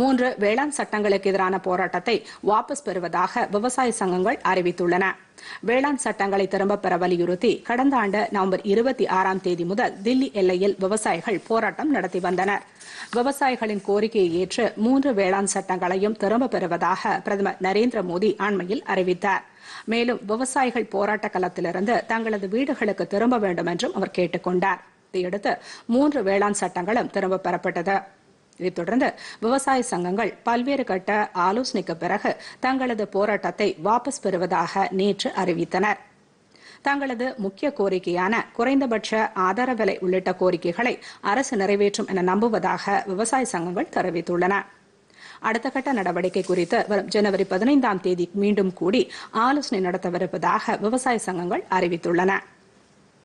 மூன்று வேளாண் சட்டங்களுக்கு எதிரான போராட்டத்தை வாபஸ் பெறுவதாக விவசாய சங்கங்கள் அறிவித்துள்ளன. வேளாண் சட்டங்களை திரும்பப் பெற வலியுறுத்தி கடந்த ஆண்டு நவம்பர் 26ஆம் தேதி முதல் தில்லி எல்லையில் விவசாயிகள் போராட்டம் நடத்தி வந்தனர். விவசாயிகளின் கோரிக்கையை ஏற்று மூன்று வேளாண் சட்டங்களையும் திரும்பப் பெறுவதாக பிரதமர் நரேந்திர மோடி அண்மையில் அறிவித்தார். மேலும் விவசாயிகள் போராட்ட களத்திலிருந்து தங்களது வீடுகளுக்கு திரும்ப வேண்டும் என்றும் அவர் கேட்டுக் கொண்டார். இதையடுத்து மூன்று வேளாண் சட்டங்களும் திரும்பப் பெறப்பட்டது. இதைத் தொடர்ந்து விவசாய சங்கங்கள் பல்வேறு கட்ட ஆலோசனைக்கு பிறகு தங்களது போராட்டத்தை வாபஸ் பெறுவதாக நேற்று அறிவித்தனர். தங்களது முக்கிய கோரிக்கையான குறைந்தபட்ச ஆதார விலை உள்ளிட்ட கோரிக்கைகளை அரசு நிறைவேற்றும் என நம்புவதாக விவசாய சங்கங்கள் தெரிவித்துள்ளன. அடுத்த கட்ட நடவடிக்கை குறித்து வரும் ஜனவரி 15ஆம் தேதி மீண்டும் கூடி ஆலோசனை நடத்தவிருப்பதாக விவசாய சங்கங்கள் அறிவித்துள்ளன.